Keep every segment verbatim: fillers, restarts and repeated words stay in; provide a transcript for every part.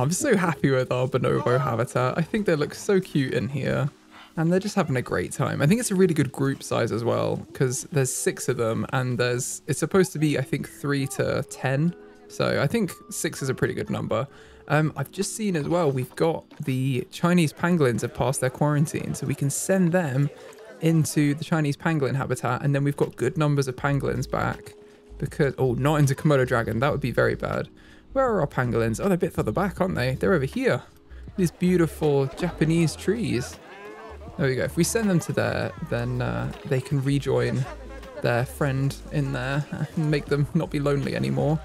I'm so happy with our bonobo habitat. I think they look so cute in here. And they're just having a great time. I think it's a really good group size as well, because there's six of them, and there's it's supposed to be, I think, three to ten. So I think six is a pretty good number. Um, I've just seen as well, we've got the Chinese pangolins have passed their quarantine, so we can send them into the Chinese pangolin habitat, and then we've got good numbers of pangolins back. Because, oh, not into Komodo Dragon, that would be very bad. Where are our pangolins? Oh, they're a bit further back, aren't they? They're over here. These beautiful Japanese trees. There we go. If we send them to there, then uh, they can rejoin their friend in there and make them not be lonely anymore.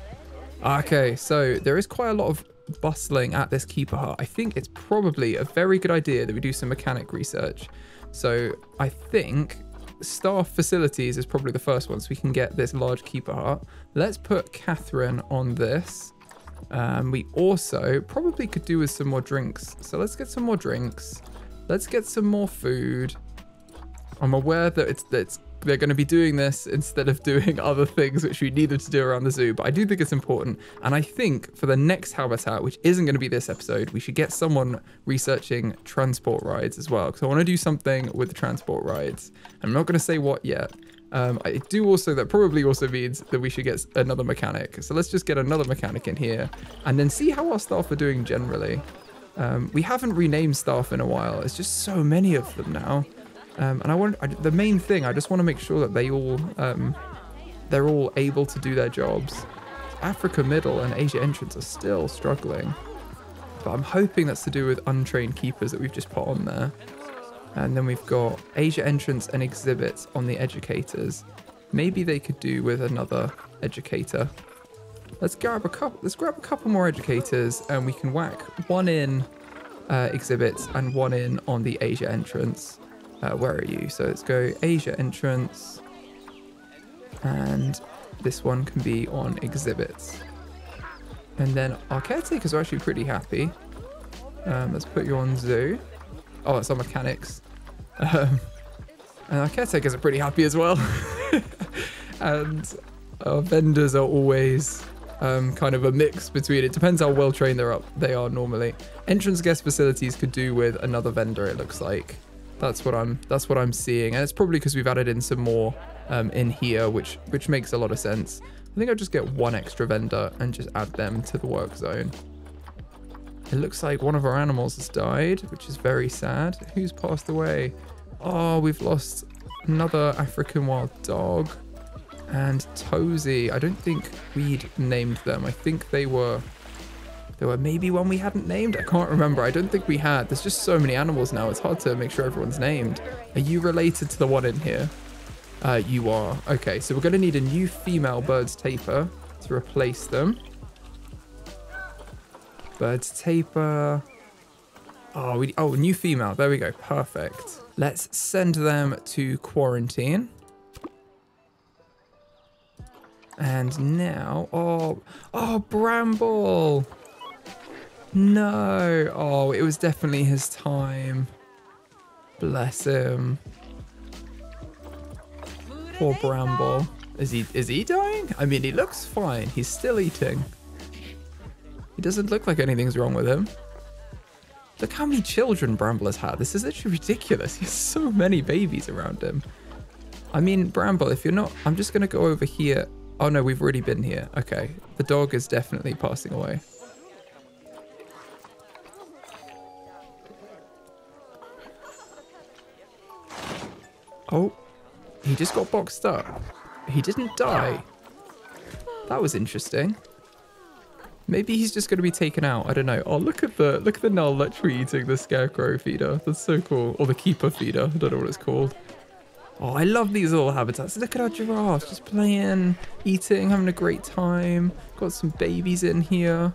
Okay, so there is quite a lot of bustling at this keeper hut. I think it's probably a very good idea that we do some mechanic research. So I think staff facilities is probably the first one, so we can get this large keeper hut. Let's put Catherine on this. Um, we also probably could do with some more drinks. So let's get some more drinks. Let's get some more food. I'm aware that it's that they're going to be doing this instead of doing other things which we need them to do around the zoo, but I do think it's important. And I think for the next habitat, which isn't going to be this episode, we should get someone researching transport rides as well, because I want to do something with the transport rides. I'm not going to say what yet. Um, I do also, that probably also means that we should get another mechanic. So let's just get another mechanic in here and then see how our staff are doing generally. Um, we haven't renamed staff in a while. It's just so many of them now. Um, and I want I, the main thing, I just want to make sure that they all, um, they're all able to do their jobs. Africa Middle and Asia Entrance are still struggling. But I'm hoping that's to do with untrained keepers that we've just put on there. And then we've got Asia Entrance and Exhibits on the educators. Maybe they could do with another educator. Let's grab a couple, let's grab a couple more educators, and we can whack one in uh, exhibits and one in on the Asia entrance. Uh, where are you? So let's go Asia entrance, and this one can be on exhibits. And then our caretakers are actually pretty happy. Um, let's put you on zoo. Oh, it's on mechanics. Um, and our caretakers are pretty happy as well. And our vendors are always Um, kind of a mix between, it depends how well trained they're up they are normally. Entrance guest facilities could do with another vendor, it looks like. That's what I'm that's what I'm seeing, and it's probably because we've added in some more um, in here, which which makes a lot of sense. I think I'll just get one extra vendor and just add them to the work zone. It looks like one of our animals has died, which is very sad. Who's passed away? Oh, we've lost another African wild dog. And Tozy, I don't think we'd named them. I think they were, there were maybe one we hadn't named. I can't remember. I don't think we had. There's just so many animals now. It's hard to make sure everyone's named. Are you related to the one in here? Uh, you are. Okay, so we're going to need a new female bird's taper to replace them. Bird's taper. Oh, we, oh, new female. There we go. Perfect. Let's send them to quarantine. And now, oh, oh, Bramble. No, oh, it was definitely his time. Bless him. Poor Bramble. Is he, is he dying? I mean, he looks fine. He's still eating. He doesn't look like anything's wrong with him. Look how many children Bramble has had. This is literally ridiculous. He has so many babies around him. I mean, Bramble, if you're not, I'm just going to go over here. Oh no, we've already been here. Okay, the dog is definitely passing away. Oh, he just got boxed up. He didn't die. That was interesting. Maybe he's just going to be taken out. I don't know. Oh, look at the look at the Nile lechwe eating the scarecrow feeder. That's so cool. Or the keeper feeder. I don't know what it's called. Oh, I love these little habitats. Look at our giraffes just playing, eating, having a great time. Got some babies in here.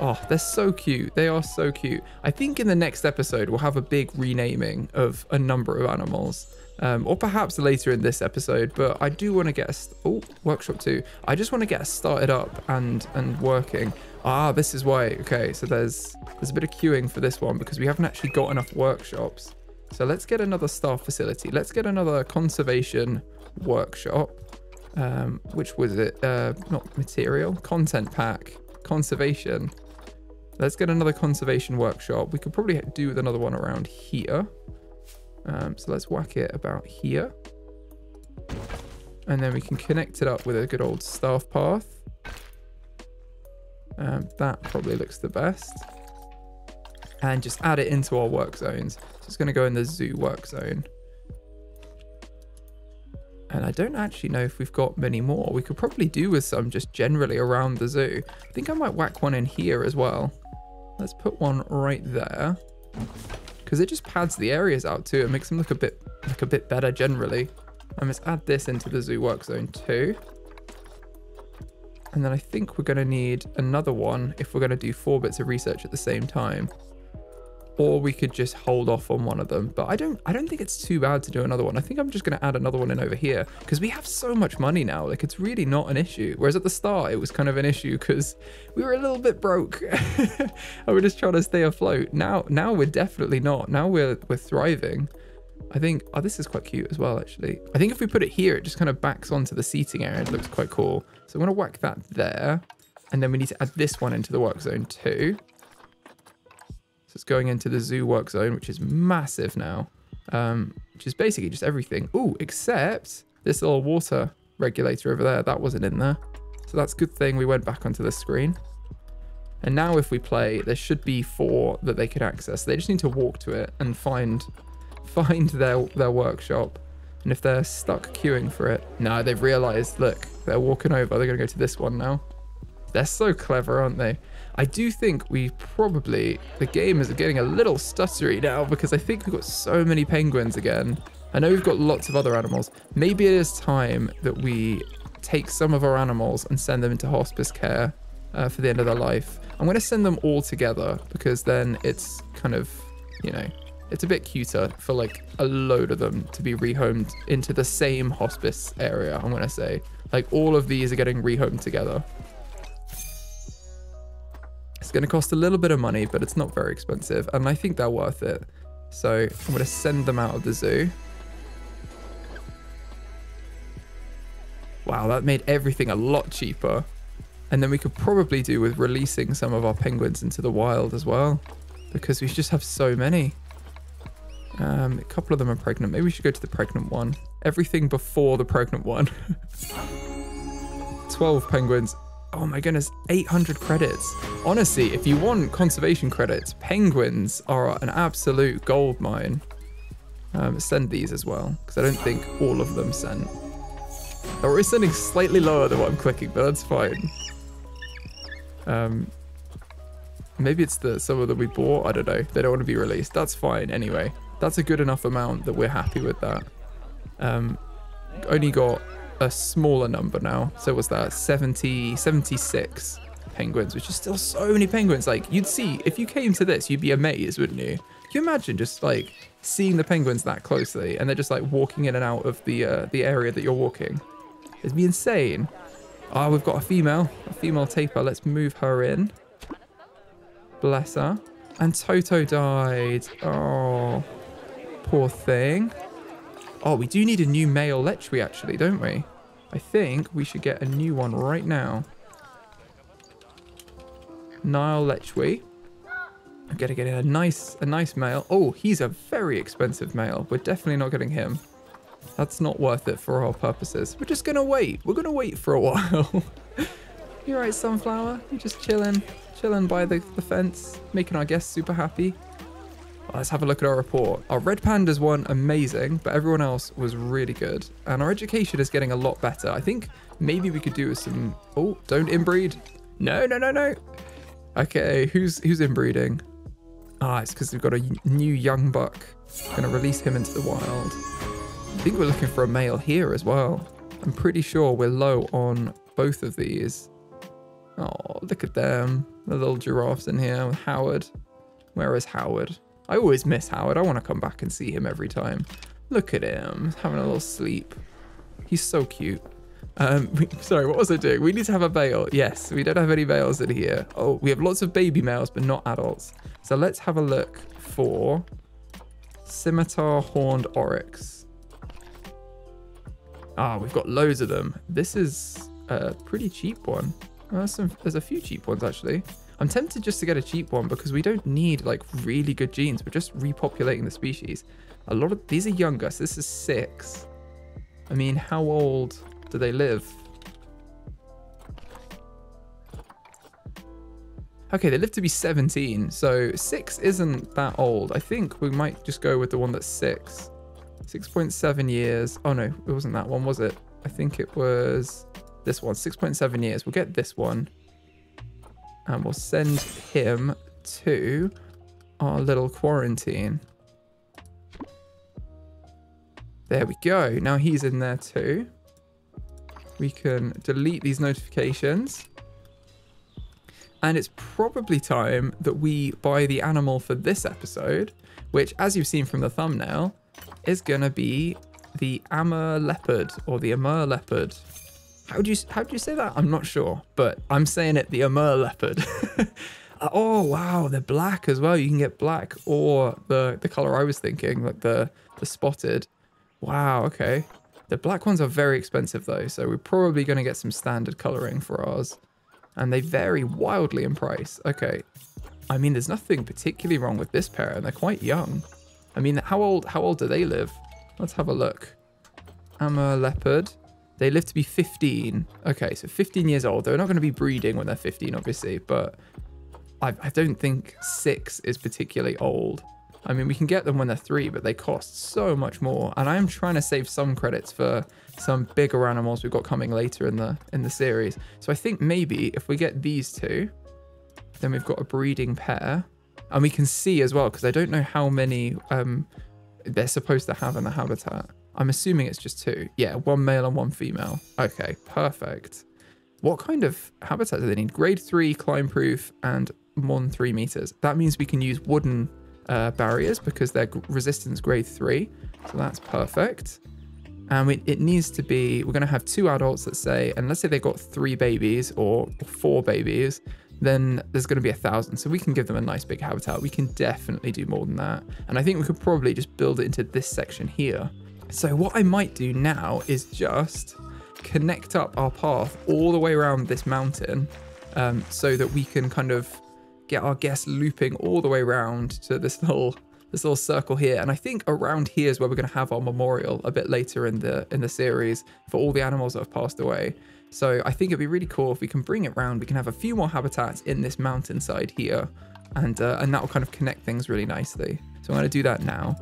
Oh, they're so cute. They are so cute. I think in the next episode, we'll have a big renaming of a number of animals, um, or perhaps later in this episode. But I do want to get us, oh, workshop two. I just want to get us started up and, and working. Ah, this is why. Okay, so there's, there's a bit of queuing for this one because we haven't actually got enough workshops. So let's get another staff facility. Let's get another conservation workshop, um, which was it? Uh, not material, content pack, conservation. Let's get another conservation workshop. We could probably do with another one around here. Um, so let's whack it about here. And then we can connect it up with a good old staff path. Um, that probably looks the best. And just add it into our work zones. So it's going to go in the zoo work zone. And I don't actually know if we've got many more. We could probably do with some just generally around the zoo. I think I might whack one in here as well. Let's put one right there. Because it just pads the areas out too. It makes them look a bit like a bit better generally. And let's add this into the zoo work zone too. And then I think we're going to need another one if we're going to do four bits of research at the same time. Or we could just hold off on one of them. But I don't I don't think it's too bad to do another one. I think I'm just going to add another one in over here because we have so much money now. Like, it's really not an issue. Whereas at the start, it was kind of an issue because we were a little bit broke. And we're just trying to stay afloat. Now now we're definitely not. Now we're we're thriving. I think, oh, this is quite cute as well, actually. I think if we put it here, it just kind of backs onto the seating area. It looks quite cool. So I'm going to whack that there. And then we need to add this one into the work zone too. So it's going into the zoo work zone, which is massive now, um, which is basically just everything. Oh, except this little water regulator over there. That wasn't in there. So that's a good thing we went back onto the screen. And now if we play, there should be four that they could access. They just need to walk to it and find... find their their workshop. And if they're stuck queuing for it, no, they've realized, look, they're walking over, they're gonna go to this one now. They're so clever, aren't they? I do think we probably, the game is getting a little stuttery now because I think we've got so many penguins again. I know we've got lots of other animals. Maybe it is time that we take some of our animals and send them into hospice care uh, for the end of their life. I'm gonna send them all together because then it's kind of, you know, it's a bit cuter for like a load of them to be rehomed into the same hospice area. I'm gonna say, like, all of these are getting rehomed together. It's gonna cost a little bit of money, but it's not very expensive, and I think they're worth it. So I'm gonna send them out of the zoo. Wow, that made everything a lot cheaper. And then we could probably do with releasing some of our penguins into the wild as well, because we just have so many. Um, a couple of them are pregnant. Maybe we should go to the pregnant one. Everything before the pregnant one. twelve penguins. Oh my goodness, eight hundred credits. Honestly, if you want conservation credits, penguins are an absolute gold mine. Um, send these as well, because I don't think all of them sent. They're always sending slightly lower than what I'm clicking, but that's fine. Um, maybe it's the some of them we bought. I don't know. They don't want to be released. That's fine anyway. That's a good enough amount that we're happy with that. Um, only got a smaller number now. So was that seventy, seventy-six penguins, which is still so many penguins. Like, you'd see, if you came to this, you'd be amazed, wouldn't you? Can you imagine just like seeing the penguins that closely and they're just like walking in and out of the uh, the area that you're walking? It'd be insane. Ah, oh, we've got a female, a female tapir. Let's move her in. Bless her. And Toto died. Oh. Poor thing. Oh, we do need a new male lechwe, actually, don't we? I think we should get a new one right now. Nile lechwe. I'm gonna get a nice, a nice male. Oh, he's a very expensive male. We're definitely not getting him. That's not worth it for our purposes. We're just gonna wait. We're gonna wait for a while. You alright, Sunflower? You just chilling, chilling by the, the fence, making our guests super happy. Let's have a look at our report. Our red pandas won, amazing, but everyone else was really good. And our education is getting a lot better. I think maybe we could do with some... Oh, don't inbreed. No, no, no, no. Okay, who's who's inbreeding? Ah, it's because we've got a new young buck. We're going to release him into the wild. I think we're looking for a male here as well. I'm pretty sure we're low on both of these. Oh, look at them. The little giraffes in here with Howard. Where is Howard? I always miss Howard. I want to come back and see him every time. Look at him, having a little sleep. He's so cute. Um, we, sorry, what was I doing? We need to have a male. Yes, we don't have any males in here. Oh, we have lots of baby males, but not adults. So let's have a look for scimitar horned oryx. Ah, we've got loads of them. This is a pretty cheap one. There's, some, there's a few cheap ones, actually. I'm tempted just to get a cheap one because we don't need like really good genes. We're just repopulating the species. A lot of these are younger, so this is six. I mean, how old do they live? Okay, they live to be seventeen, so six isn't that old. I think we might just go with the one that's six. six point seven years. Oh no, it wasn't that one, was it? I think it was this one, six point seven years. We'll get this one and we'll send him to our little quarantine. There we go. Now he's in there too. We can delete these notifications. And it's probably time that we buy the animal for this episode, which, as you've seen from the thumbnail, is gonna be the Amur leopard or the Amur leopard. How do you how do you say that? I'm not sure, but I'm saying it, the Amur leopard. Oh wow, they're black as well. You can get black or the the color I was thinking, like the the spotted. Wow, okay. The black ones are very expensive though, so we're probably gonna get some standard coloring for ours. And they vary wildly in price. Okay. I mean, there's nothing particularly wrong with this pair, and they're quite young. I mean, how old how old do they live? Let's have a look. Amur leopard. They live to be fifteen. Okay, so fifteen years old. They're not going to be breeding when they're fifteen, obviously, but I, I don't think six is particularly old. I mean, we can get them when they're three, but they cost so much more. And I'm trying to save some credits for some bigger animals we've got coming later in the in the series. So I think maybe if we get these two, then we've got a breeding pair. And we can see as well, because I don't know how many um, they're supposed to have in the habitat. I'm assuming it's just two. Yeah, one male and one female. Okay, perfect. What kind of habitat do they need? Grade three, climb proof, and more than three meters. That means we can use wooden uh, barriers because they're resistance grade three. So that's perfect. And we, it needs to be, we're going to have two adults, let's say, and let's say they've got three babies or four babies. Then there's going to be a thousand, so we can give them a nice big habitat. We can definitely do more than that, and I think we could probably just build it into this section here. So what I might do now is just connect up our path all the way around this mountain, um, so that we can kind of get our guests looping all the way around to this little this little circle here. And I think around here is where we're going to have our memorial a bit later in the in the series for all the animals that have passed away. So I think it'd be really cool if we can bring it round. We can have a few more habitats in this mountainside here, and uh, and that will kind of connect things really nicely. So I'm going to do that now.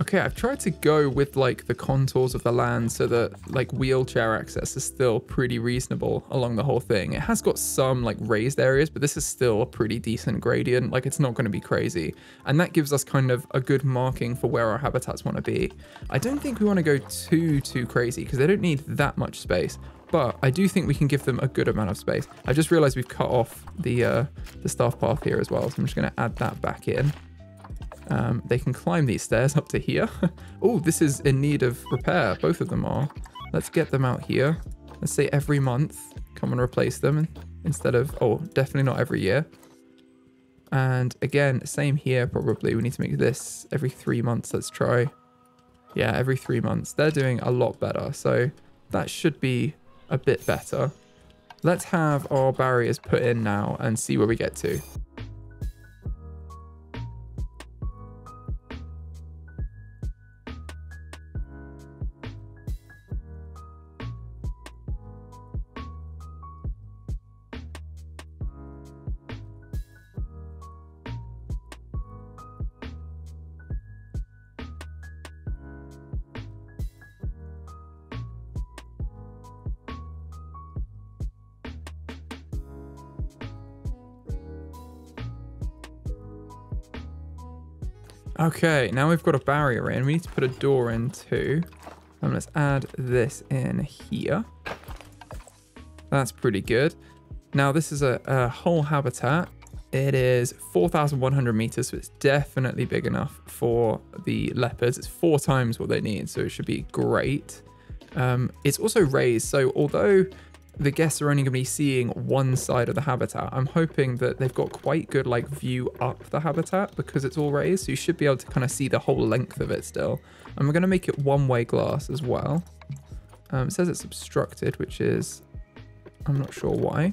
Okay, I've tried to go with like the contours of the land so that like wheelchair access is still pretty reasonable along the whole thing. It has got some like raised areas, but this is still a pretty decent gradient. Like, it's not going to be crazy. And that gives us kind of a good marking for where our habitats want to be. I don't think we want to go too, too crazy because they don't need that much space. But I do think we can give them a good amount of space. I just realized we've cut off the, uh, the staff path here as well. So I'm just going to add that back in. Um, they can climb these stairs up to here. Oh, this is in need of repair. Both of them are. Let's get them out here. Let's say every month, come and replace them instead of, oh, definitely not every year. And again, same here, probably. We need to make this every three months. Let's try. Yeah, every three months. They're doing a lot better. So that should be a bit better. Let's have our barriers put in now and see where we get to. Okay, now we've got a barrier in. We need to put a door in too. And let's add this in here. That's pretty good. Now this is a, a whole habitat. It is four thousand one hundred meters, so it's definitely big enough for the leopards. It's four times what they need, so it should be great. Um, it's also raised, so although the guests are only going to be seeing one side of the habitat. I'm hoping that they've got quite good like view up the habitat because it's all raised, so you should be able to kind of see the whole length of it still. And we're going to make it one-way glass as well. Um, it says it's obstructed, which is, I'm not sure why.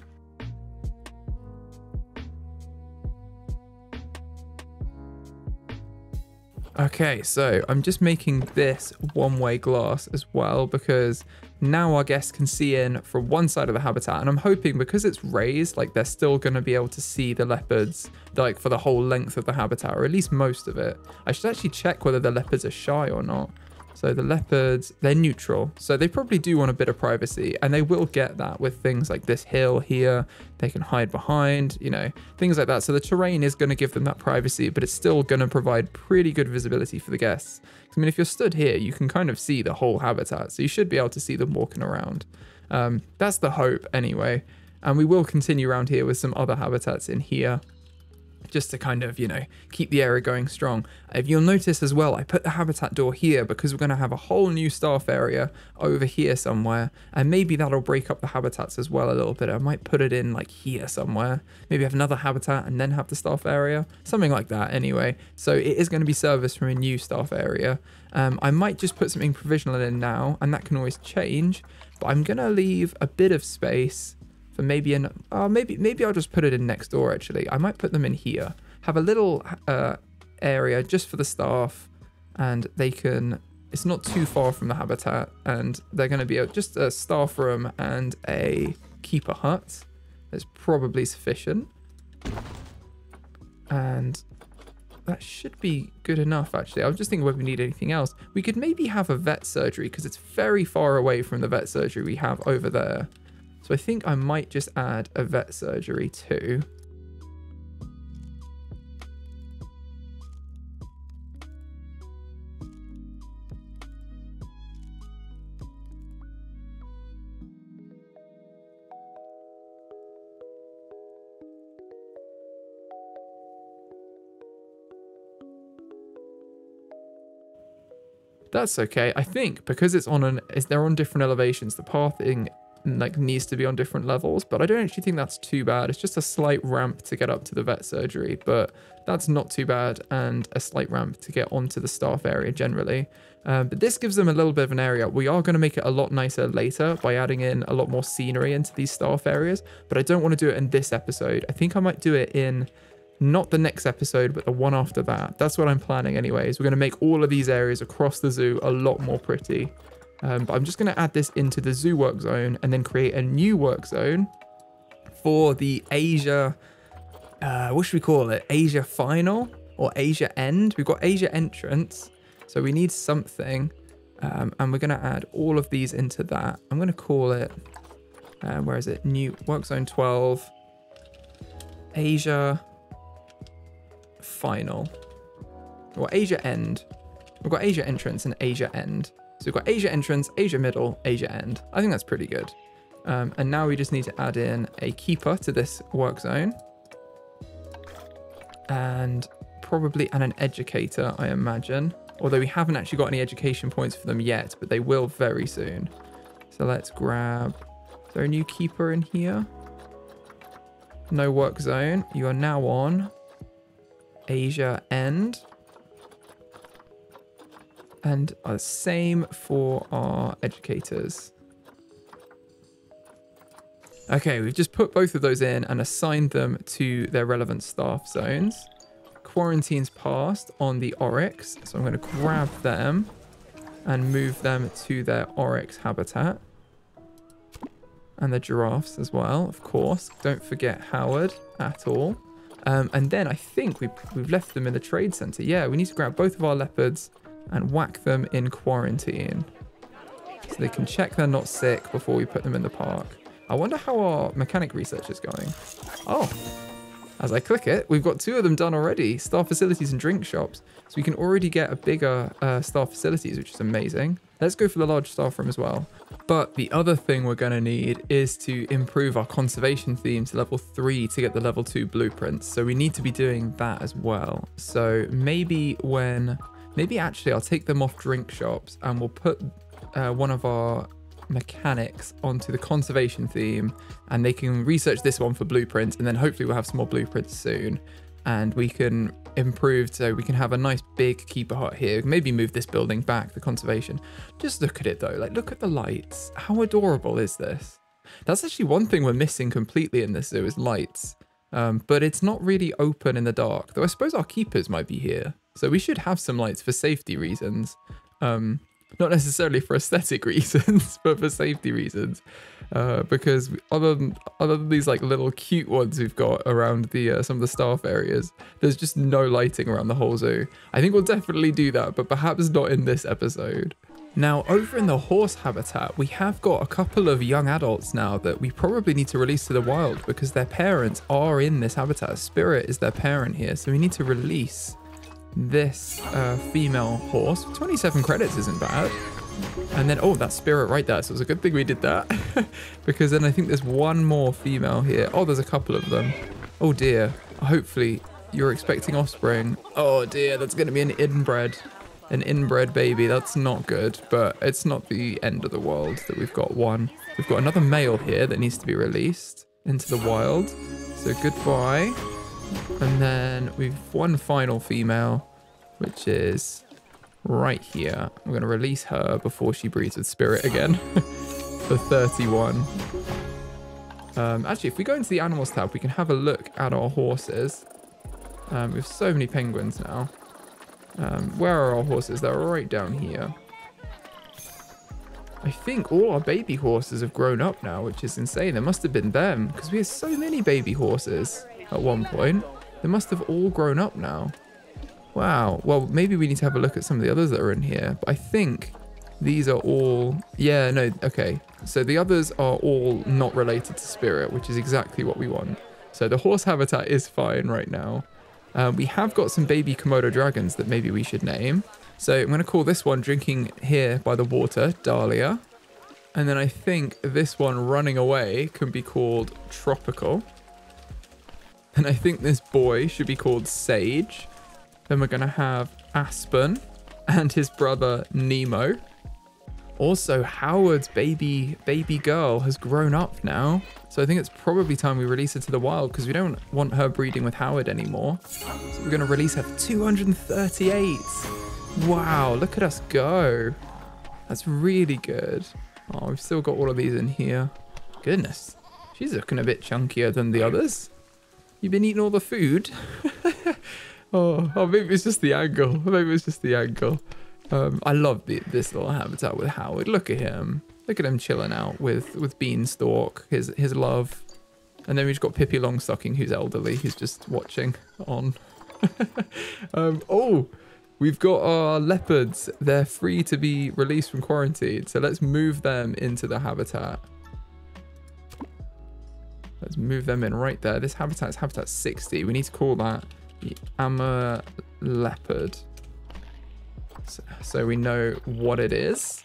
Okay, so I'm just making this one-way glass as well because now our guests can see in from one side of the habitat, and I'm hoping because it's raised, like they're still going to be able to see the leopards like for the whole length of the habitat, or at least most of it. I should actually check whether the leopards are shy or not. So the leopards, they're neutral, so they probably do want a bit of privacy, and they will get that with things like this hill here. They can hide behind, you know, things like that. So the terrain is going to give them that privacy, but it's still going to provide pretty good visibility for the guests. I mean, if you're stood here, you can kind of see the whole habitat, so you should be able to see them walking around. Um, that's the hope anyway. And we will continue around here with some other habitats in here, just to kind of, you know, keep the area going strong. If you'll notice as well, I put the habitat door here because we're going to have a whole new staff area over here somewhere, and maybe that'll break up the habitats as well a little bit. I might put it in like here somewhere, maybe have another habitat and then have the staff area, something like that anyway. So it is going to be serviced from a new staff area. Um, I might just put something provisional in now, and that can always change, but I'm going to leave a bit of space for maybe an, oh, maybe maybe I'll just put it in next door actually. I might put them in here. Have a little uh, area just for the staff, and they can, it's not too far from the habitat, and they're gonna be a, just a staff room and a keeper hut. That's probably sufficient. And that should be good enough actually. I was just thinking whether we need anything else. We could maybe have a vet surgery because it's very far away from the vet surgery we have over there. So I think I might just add a vet surgery too. That's okay. I think because it's on an, is they're on different elevations, the pathing like needs to be on different levels, but I don't actually think that's too bad. It's just a slight ramp to get up to the vet surgery, but that's not too bad, and a slight ramp to get onto the staff area generally. Uh, but this gives them a little bit of an area. We are going to make it a lot nicer later by adding in a lot more scenery into these staff areas, but I don't want to do it in this episode. I think I might do it in not the next episode, but the one after that. That's what I'm planning anyways. We're going to make all of these areas across the zoo a lot more pretty. Um, but I'm just going to add this into the zoo work zone and then create a new work zone for the Asia, uh, what should we call it? Asia final or Asia end? We've got Asia entrance, so we need something. Um, and we're going to add all of these into that. I'm going to call it, uh, where is it? New work zone twelve, Asia final or Asia end. We've got Asia entrance and Asia end. So we've got Asia entrance, Asia middle, Asia end. I think that's pretty good. Um, and now we just need to add in a keeper to this work zone. And probably an, an educator, I imagine. Although we haven't actually got any education points for them yet, but they will very soon. So let's grab, is there a new keeper in here? No work zone. You are now on Asia end. And the same for our educators. Okay, we've just put both of those in and assigned them to their relevant staff zones. Quarantine's passed on the oryx, so I'm going to grab them and move them to their oryx habitat. And the giraffes as well, of course. Don't forget Howard at all. Um, and then I think we've, we've left them in the trade center. Yeah, we need to grab both of our leopards and whack them in quarantine so they can check they're not sick before we put them in the park. I wonder how our mechanic research is going. Oh, as I click it, we've got two of them done already. Staff facilities and drink shops. So we can already get a bigger uh, staff facilities, which is amazing. Let's go for the large staff room as well. But the other thing we're going to need is to improve our conservation theme to level three to get the level two blueprints. So we need to be doing that as well. So maybe when... Maybe actually I'll take them off drink shops and we'll put uh, one of our mechanics onto the conservation theme, and they can research this one for blueprints, and then hopefully we'll have some more blueprints soon and we can improve so we can have a nice big keeper hut here. Maybe move this building back, the conservation. Just look at it though, like look at the lights. How adorable is this? That's actually one thing we're missing completely in this zoo is lights. Um, but it's not really open in the dark, though I suppose our keepers might be here. So we should have some lights for safety reasons. Um, not necessarily for aesthetic reasons, but for safety reasons. Uh, because other than, other than these like little cute ones we've got around the uh, some of the staff areas, there's just no lighting around the whole zoo. I think we'll definitely do that, but perhaps not in this episode. Now, over in the horse habitat, we have got a couple of young adults now that we probably need to release to the wild because their parents are in this habitat. Spirit is their parent here, so we need to release this uh, female horse. twenty-seven credits isn't bad. And then, oh, that's Spirit right there, so it's a good thing we did that because then I think there's one more female here. Oh, there's a couple of them. Oh dear, hopefully you're expecting offspring. Oh dear, that's going to be an inbred. An inbred baby, that's not good, but it's not the end of the world that we've got one. We've got another male here that needs to be released into the wild. So goodbye. And then we've one final female, which is right here. I'm going to release her before she breeds with Spirit again for thirty-one. Um, actually, if we go into the animals tab, we can have a look at our horses. Um, we have so many penguins now. Um, where are our horses? They're right down here. I think all our baby horses have grown up now, which is insane. It must have been them, because we had so many baby horses at one point. They must have all grown up now. Wow. Well, maybe we need to have a look at some of the others that are in here. But I think these are all... Yeah, no, okay. So the others are all not related to Spirit, which is exactly what we want. So the horse habitat is fine right now. Uh, we have got some baby Komodo dragons that maybe we should name. So I'm going to call this one Drinking Here by the Water, Dahlia. And then I think this one Running Away can be called Tropical. And I think this boy should be called Sage. Then we're going to have Aspen and his brother Nemo. Also, Howard's baby baby girl has grown up now. So I think it's probably time we release her to the wild because we don't want her breeding with Howard anymore. So we're going to release her for two hundred thirty-eight. Wow, look at us go. That's really good. Oh, we've still got all of these in here. Goodness, she's looking a bit chunkier than the others. You've been eating all the food. oh, oh, maybe it's just the angle. Maybe it's just the angle. Um, I love the, this little habitat with Howard. Look at him. Look at him chilling out with, with Beanstalk, his his love. And then we've got Pippi Longstocking, who's elderly, who's just watching on. um, oh, we've got our leopards. They're free to be released from quarantine. So let's move them into the habitat. Let's move them in right there. This habitat is habitat sixty. We need to call that the Amur leopard. So, so we know what it is.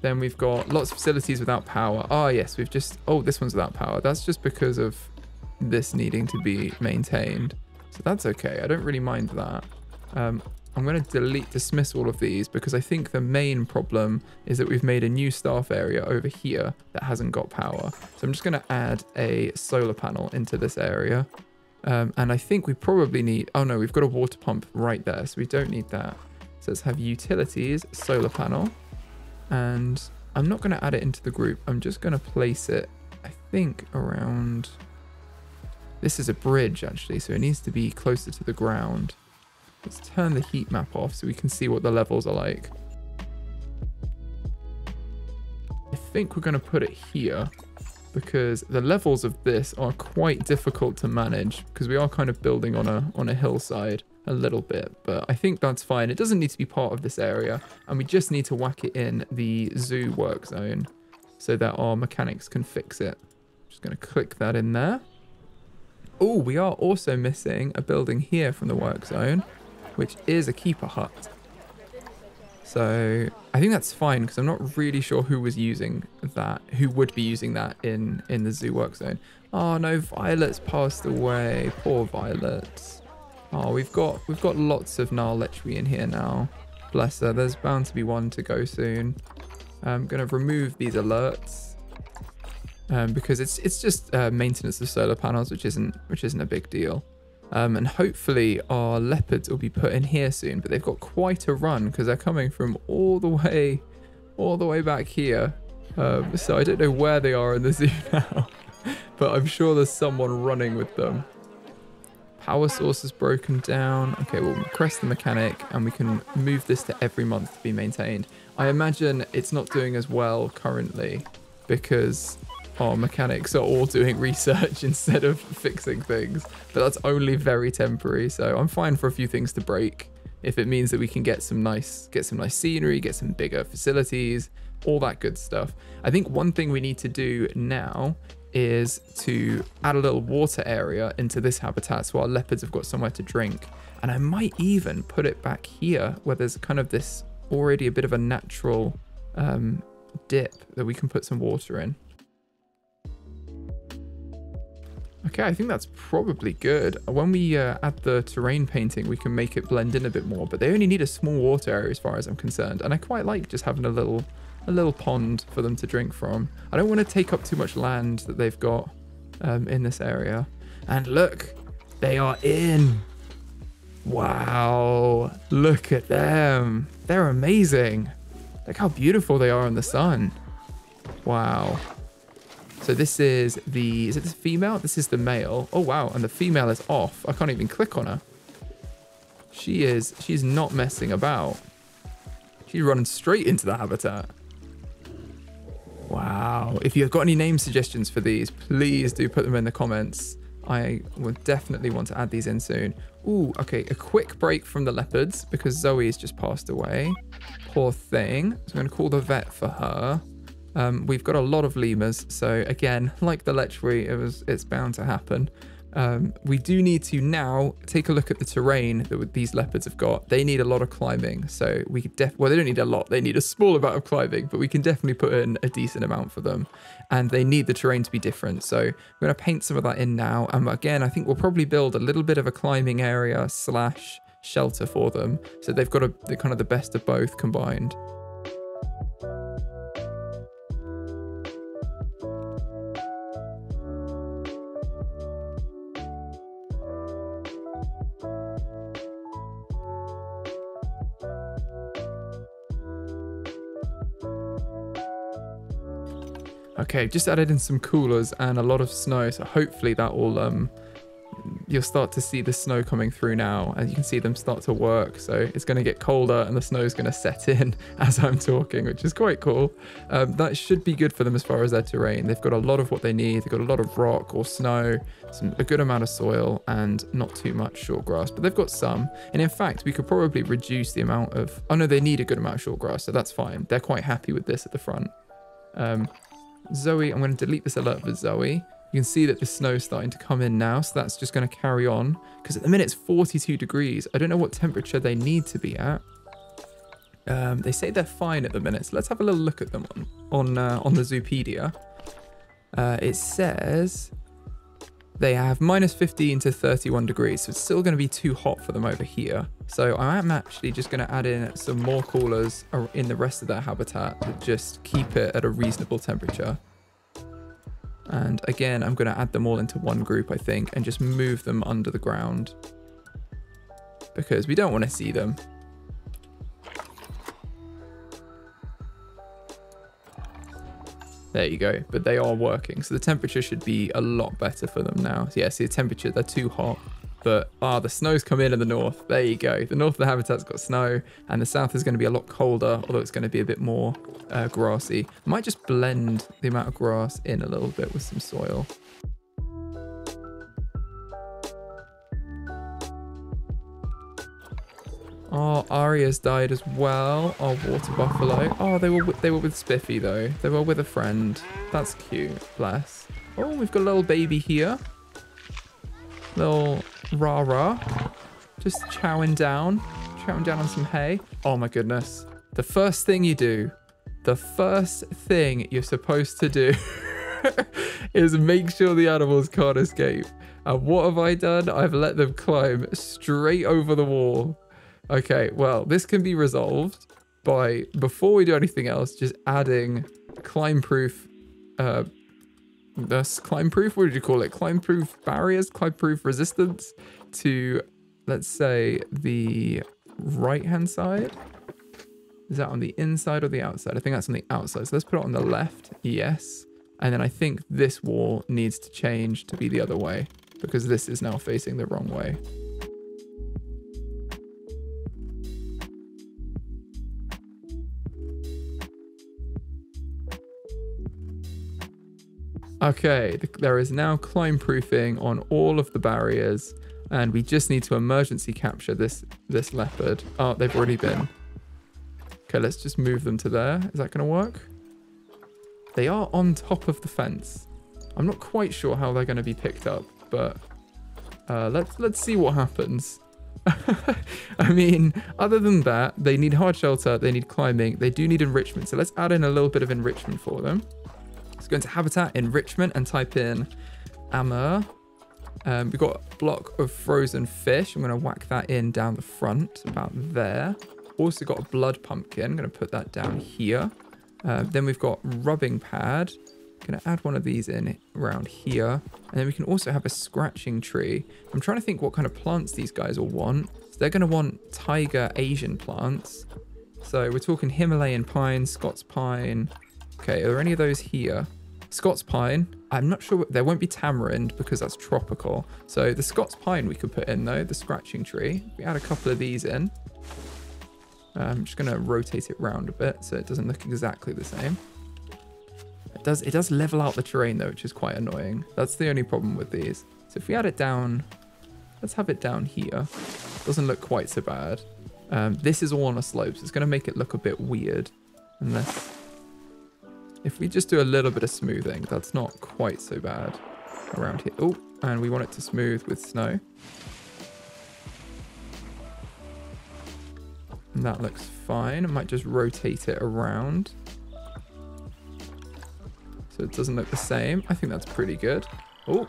Then we've got lots of facilities without power. Ah, oh, yes, we've just... Oh, this one's without power. That's just because of this needing to be maintained. So that's okay. I don't really mind that. Um, I'm going to delete, dismiss all of these because I think the main problem is that we've made a new staff area over here that hasn't got power. So I'm just going to add a solar panel into this area. Um, and I think we probably need... Oh, no, we've got a water pump right there. So we don't need that. So let's have utilities, solar panel. And I'm not going to add it into the group. I'm just going to place it, I think, around... This is a bridge, actually, so it needs to be closer to the ground. Let's turn the heat map off so we can see what the levels are like. I think we're going to put it here because the levels of this are quite difficult to manage because we are kind of building on a, on a hillside. A little bit, but I think that's fine. It doesn't need to be part of this area, and we just need to whack it in the zoo work zone so that our mechanics can fix it. I'm just going to click that in there. Oh, we are also missing a building here from the work zone, which is a keeper hut. So I think that's fine because I'm not really sure who was using that, who would be using that in, in the zoo work zone. Oh no, Violet's passed away. Poor Violet. Oh, we've got we've got lots of Nile lechwe in here now. Bless her. There's bound to be one to go soon. I'm going to remove these alerts um, because it's it's just uh, maintenance of solar panels, which isn't which isn't a big deal. Um, and hopefully our leopards will be put in here soon, but they've got quite a run because they're coming from all the way, all the way back here. Um, so I don't know where they are in the zoo now, but I'm sure there's someone running with them. Power source is broken down. Okay, we'll press the mechanic and we can move this to every month to be maintained. I imagine it's not doing as well currently because our mechanics are all doing research instead of fixing things, but that's only very temporary. So I'm fine for a few things to break if it means that we can get some nice, get some nice scenery, get some bigger facilities, all that good stuff. I think one thing we need to do now is to add a little water area into this habitat so our leopards have got somewhere to drink. And I might even put it back here where there's kind of this already a bit of a natural um, dip that we can put some water in. Okay, I think that's probably good. When we uh, add the terrain painting, we can make it blend in a bit more, but they only need a small water area as far as I'm concerned. And I quite like just having a little a little pond for them to drink from. I don't want to take up too much land that they've got um, in this area. And look, they are in. Wow, look at them. They're amazing. Look how beautiful they are in the sun. Wow. So this is the, is it the female? This is the male. Oh, wow. And the female is off. I can't even click on her. She is, she's not messing about. She's running straight into the habitat. Wow. If you've got any name suggestions for these, please do put them in the comments. I will definitely want to add these in soon. Ooh, okay. A quick break from the leopards because Zoe's just passed away. Poor thing. So I'm going to call the vet for her. Um, we've got a lot of lemurs, so again, like the lechwe, it was it's bound to happen. Um, we do need to now take a look at the terrain that these leopards have got. They need a lot of climbing, so we could def well, they don't need a lot. They need a small amount of climbing, but we can definitely put in a decent amount for them. And they need the terrain to be different, so we're going to paint some of that in now. And again, I think we'll probably build a little bit of a climbing area slash shelter for them, so they've got a, the kind of the best of both combined. Okay, just added in some coolers and a lot of snow, so hopefully that will, um, you'll start to see the snow coming through now, and you can see them start to work. So it's going to get colder and the snow is going to set in as I'm talking, which is quite cool. Um, that should be good for them as far as their terrain. They've got a lot of what they need. They've got a lot of rock or snow, some, a good amount of soil, and not too much short grass, but they've got some. And in fact, we could probably reduce the amount of, oh no, they need a good amount of short grass, so that's fine. They're quite happy with this at the front. Um, Zoe, I'm going to delete this alert for Zoe. You can see that the snow's starting to come in now, so that's just going to carry on. Because at the minute it's forty-two degrees. I don't know what temperature they need to be at. Um, they say they're fine at the minute, so let's have a little look at them on on, uh, on the Zoopedia. Uh, it says they have minus fifteen to thirty-one degrees, so it's still going to be too hot for them over here. So I am actually just going to add in some more coolers in the rest of their habitat to just keep it at a reasonable temperature. And again, I'm going to add them all into one group, I think, and just move them under the ground because we don't want to see them. There you go, but they are working. So the temperature should be a lot better for them now. So yeah, see the temperature, they're too hot, but ah, the snow's come in in the north. There you go. The north of the habitat's got snow and the south is going to be a lot colder, although it's going to be a bit more uh, grassy. I might just blend the amount of grass in a little bit with some soil. Oh, Aria's died as well. Oh, water buffalo. Oh, they were with, they were with Spiffy though. They were with a friend. That's cute. Bless. Oh, we've got a little baby here. Little Rara, just chowing down, chowing down on some hay. Oh my goodness! The first thing you do, the first thing you're supposed to do, is make sure the animals can't escape. And what have I done? I've let them climb straight over the wall. Okay, well, this can be resolved. by, before we do anything else, just adding climb proof, uh, that's climb proof, what did you call it? Climb proof barriers, climb proof resistance to, let's say, the right hand side. Is that on the inside or the outside? I think that's on the outside. So let's put it on the left. Yes. And then I think this wall needs to change to be the other way because this is now facing the wrong way. Okay, there is now climb proofing on all of the barriers, and we just need to emergency capture this this leopard. Oh, they've already been. Okay, let's just move them to there. Is that going to work? They are on top of the fence. I'm not quite sure how they're going to be picked up, but uh, let's let's see what happens. I mean, other than that, they need hard shelter, they need climbing, they do need enrichment. So let's add in a little bit of enrichment for them. Let's go into habitat, enrichment, and type in Amur. Um, we've got a block of frozen fish. I'm going to whack that in down the front, about there. Also got a blood pumpkin. I'm going to put that down here. Uh, then we've got rubbing pad. Going to add one of these in around here. And then we can also have a scratching tree. I'm trying to think what kind of plants these guys will want. So they're going to want tiger Asian plants. So we're talking Himalayan pine, Scots pine. Okay, are there any of those here? Scots pine. I'm not sure. There won't be tamarind because that's tropical. So the Scots pine we could put in though, the scratching tree. We add a couple of these in. I'm just going to rotate it round a bit so it doesn't look exactly the same. It does it does level out the terrain though, which is quite annoying. That's the only problem with these. So if we add it down, let's have it down here. Doesn't look quite so bad. Um, this is all on a slope, so it's going to make it look a bit weird. Unless, if we just do a little bit of smoothing, that's not quite so bad around here. Oh, and we want it to smooth with snow. And that looks fine. I might just rotate it around so it doesn't look the same. I think that's pretty good. Oh,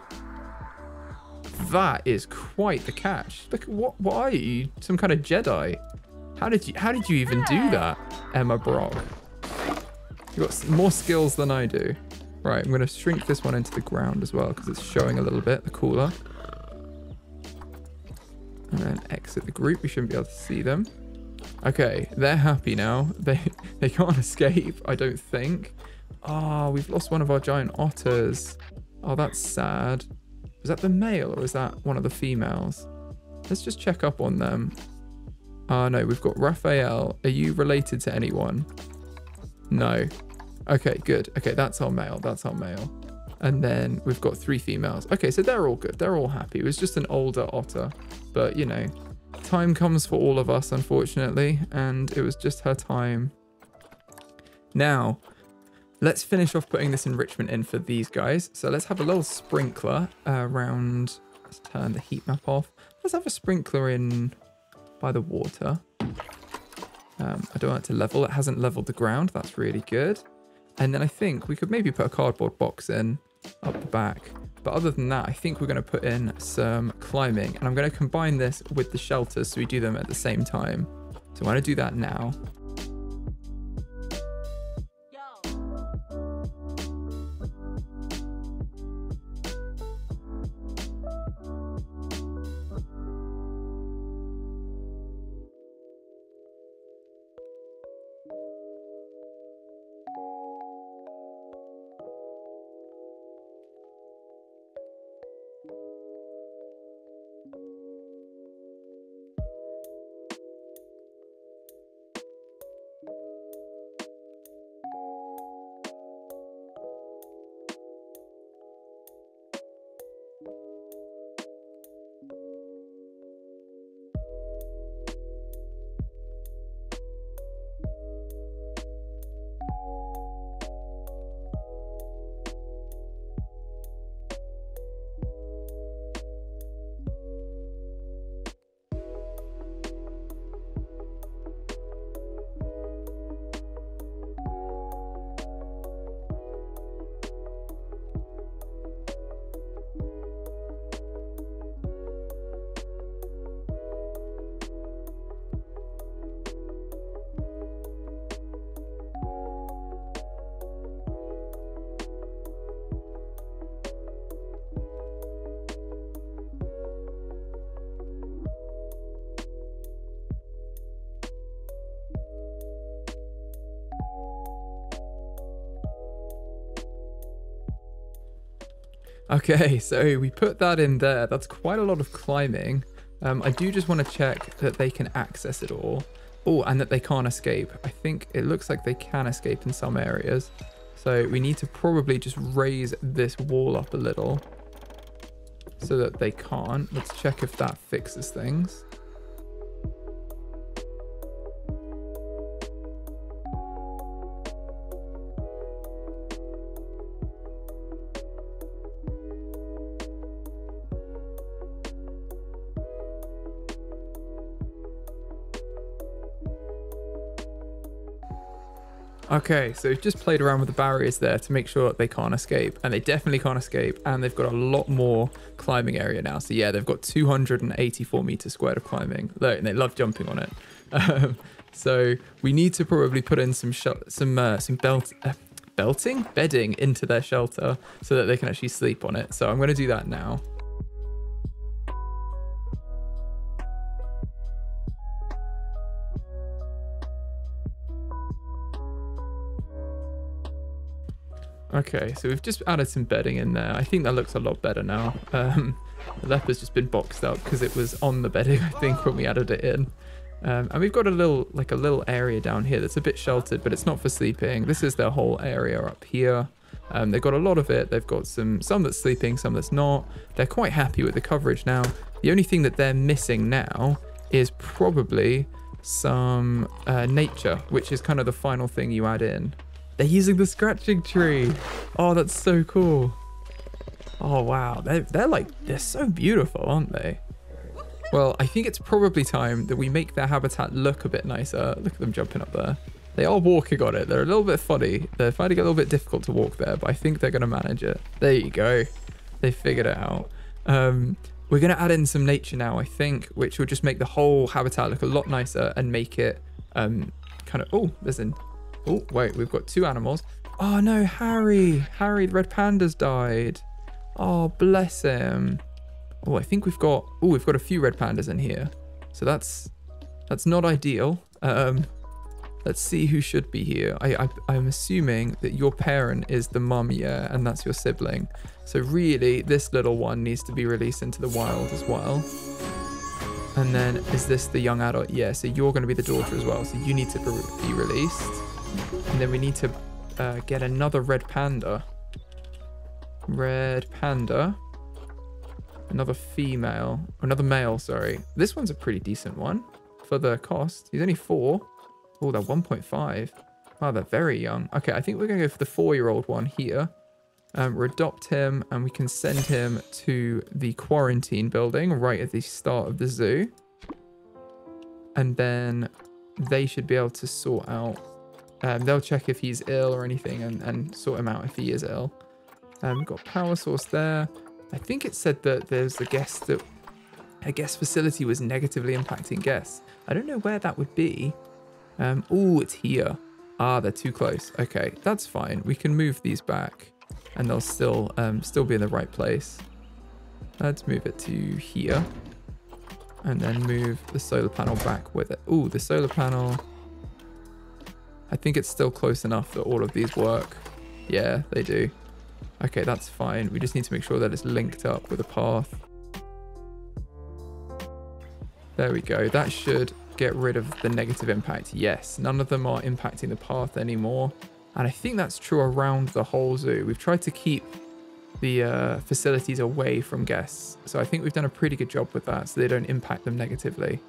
that is quite the catch. Look, what, what are you? Some kind of Jedi? How did you, how did you even do that, Emma Brock? You've got more skills than I do. Right, I'm gonna shrink this one into the ground as well because it's showing a little bit, the cooler. And then exit the group. We shouldn't be able to see them. Okay, they're happy now. They they can't escape, I don't think. Ah, oh, we've lost one of our giant otters. Oh, that's sad. Is that the male or is that one of the females? Let's just check up on them. Ah, uh, no, we've got Raphael. Are you related to anyone? No. Okay, good. Okay, that's our male. That's our male. And then we've got three females. Okay, so they're all good. They're all happy. It was just an older otter, but you know, time comes for all of us, unfortunately, and it was just her time. Now, let's finish off putting this enrichment in for these guys. So let's have a little sprinkler around. Let's turn the heat map off. Let's have a sprinkler in by the water. Um, I don't want it to level. It hasn't leveled the ground. That's really good. And then I think we could maybe put a cardboard box in up the back. But other than that, I think we're going to put in some climbing, and I'm going to combine this with the shelters so we do them at the same time. So I'm going to do that now. Okay, so we put that in there. That's quite a lot of climbing. Um, I do just want to check that they can access it all. Oh, and that they can't escape. I think it looks like they can escape in some areas. So we need to probably just raise this wall up a little so that they can't. Let's check if that fixes things. Okay, so just played around with the barriers there to make sure that they can't escape, and they definitely can't escape, and they've got a lot more climbing area now. So yeah, they've got two hundred eighty-four meters squared of climbing. Look, and they love jumping on it. Um, so we need to probably put in some some uh, some belt uh, belting bedding into their shelter so that they can actually sleep on it. So I'm going to do that now. Okay, so we've just added some bedding in there. I think that looks a lot better now. Um, the leopard's just been boxed up because it was on the bedding, I think, when we added it in. Um, and we've got a little, like a little area down here that's a bit sheltered, but it's not for sleeping. This is their whole area up here. Um, they've got a lot of it. They've got some, some that's sleeping, some that's not. They're quite happy with the coverage now. The only thing that they're missing now is probably some uh, nature, which is kind of the final thing you add in. They're using the scratching tree. Oh, that's so cool. Oh, wow. They're, they're like, they're so beautiful, aren't they? Well, I think it's probably time that we make their habitat look a bit nicer. Look at them jumping up there. They are walking on it. They're a little bit funny. They're finding it a little bit difficult to walk there, but I think they're going to manage it. There you go. They figured it out. Um, we're going to add in some nature now, I think, which will just make the whole habitat look a lot nicer and make it um, kind of... Oh, there's an... Oh, wait, we've got two animals. Oh, no, Harry. Harry, the red panda's died. Oh, bless him. Oh, I think we've got... Oh, we've got a few red pandas in here. So that's that's not ideal. Um, let's see who should be here. I, I, I'm assuming that your parent is the mum, yeah, and that's your sibling. So really, this little one needs to be released into the wild as well. And then is this the young adult? Yeah, so you're going to be the daughter as well. So you need to be released. And then we need to uh, get another red panda. Red panda. Another female. Another male, sorry. This one's a pretty decent one for the cost. He's only four. Oh, they're one point five. Wow, they're very young. Okay, I think we're going to go for the four-year-old one here. Um, we'll adopt him and we can send him to the quarantine building right at the start of the zoo. And then they should be able to sort out... Um, they'll check if he's ill or anything and, and sort him out if he is ill. Um, we've got a power source there. I think it said that there's a guest that a guest facility was negatively impacting guests. I don't know where that would be. Um, oh, it's here. Ah, they're too close. Okay, that's fine. We can move these back and they'll still, um, still be in the right place. Let's move it to here and then move the solar panel back with it. Oh, the solar panel... I think it's still close enough that all of these work. Yeah, they do. Okay, that's fine. We just need to make sure that it's linked up with a path. There we go. That should get rid of the negative impact. Yes, none of them are impacting the path anymore. And I think that's true around the whole zoo. We've tried to keep the uh, facilities away from guests. So I think we've done a pretty good job with that so they don't impact them negatively.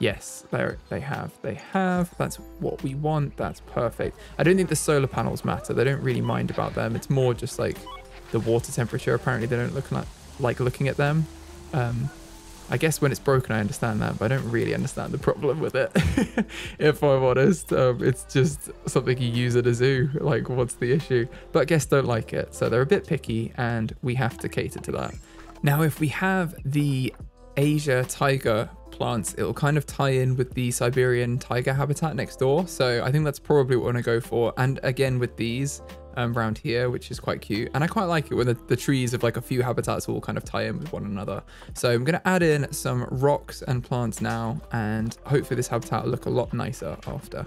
Yes, they have. They have. That's what we want. That's perfect. I don't think the solar panels matter. They don't really mind about them. It's more just like the water temperature. Apparently, they don't look like, like looking at them. Um, I guess when it's broken, I understand that, but I don't really understand the problem with it, if I'm honest. Um, it's just something you use at a zoo. Like, what's the issue? But guests don't like it. So they're a bit picky, and we have to cater to that. Now, if we have the Asia tiger plants, it'll kind of tie in with the Siberian tiger habitat next door, so I think that's probably what I want to go for. And again with these um around here, which is quite cute, and I quite like it when the, the trees of like a few habitats all kind of tie in with one another. So I'm going to add in some rocks and plants now, and hopefully this habitat will look a lot nicer after.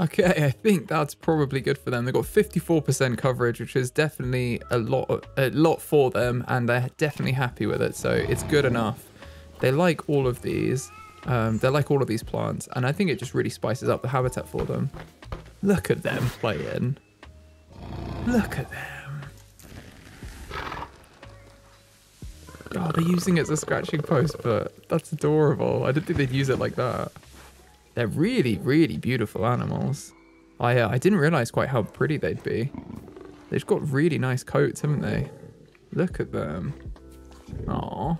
Okay, I think that's probably good for them. They've got fifty-four percent coverage, which is definitely a lot, a lot for them, and they're definitely happy with it, so it's good enough. They like all of these. Um, they like all of these plants, and I think it just really spices up the habitat for them. Look at them playing. Look at them. Oh, they're using it as a scratching post, but that's adorable. I didn't think they'd use it like that. They're really, really beautiful animals. I uh, I didn't realize quite how pretty they'd be. They've got really nice coats, haven't they? Look at them. Aww.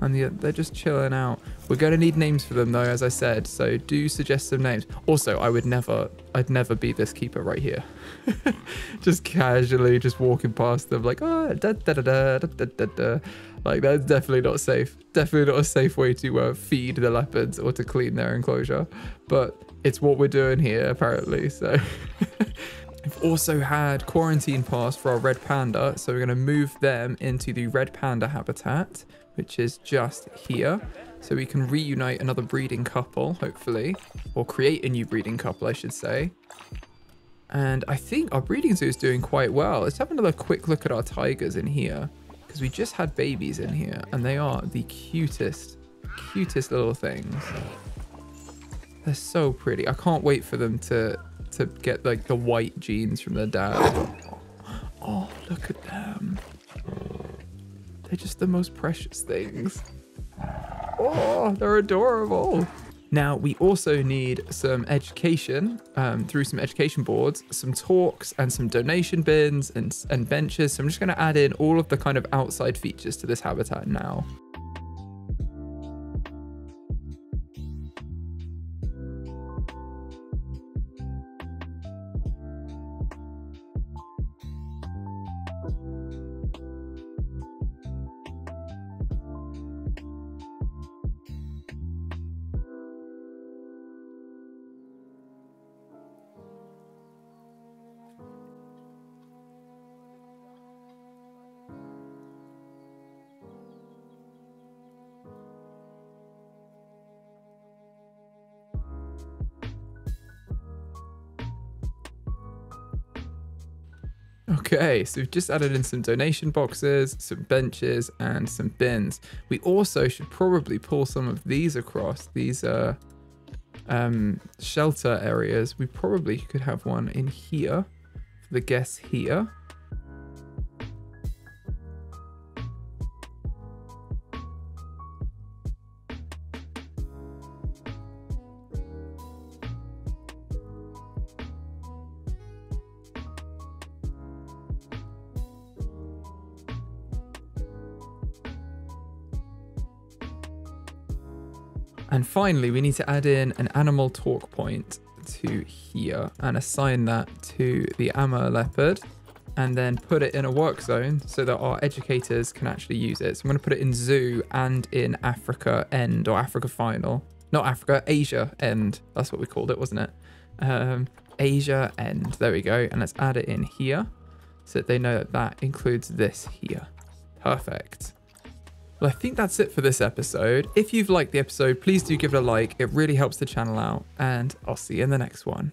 And the, they're just chilling out. We're going to need names for them, though, as I said. So do suggest some names. Also, I would never, I'd never be this keeper right here. Just casually, just walking past them, like, oh, da da da da da da da da. Like, that's definitely not safe. Definitely not a safe way to uh, feed the leopards or to clean their enclosure. But it's what we're doing here, apparently. So we've also had quarantine pass for our red panda. So we're going to move them into the red panda habitat, which is just here. So we can reunite another breeding couple, hopefully, or create a new breeding couple, I should say. And I think our breeding zoo is doing quite well. Let's have another quick look at our tigers in here, because we just had babies in here and they are the cutest, cutest little things. They're so pretty. I can't wait for them to to get like the white genes from their dad. Oh, look at them. They're just the most precious things. Oh, they're adorable. Now, we also need some education, um, through some education boards, some talks and some donation bins and, and benches. So I'm just going to add in all of the kind of outside features to this habitat now. Okay, so we've just added in some donation boxes, some benches, and some bins. We also should probably pull some of these across, these uh, um, shelter areas. We probably could have one in here for the guests here. And finally, we need to add in an animal talk point to here and assign that to the Amur leopard and then put it in a work zone so that our educators can actually use it. So I'm going to put it in zoo and in Africa end or Africa final. Not Africa, Asia end. That's what we called it, wasn't it? Um, Asia end. There we go. And let's add it in here so that they know that that includes this here. Perfect. Well, I think that's it for this episode. If you've liked the episode, please do give it a like. It really helps the channel out, and I'll see you in the next one.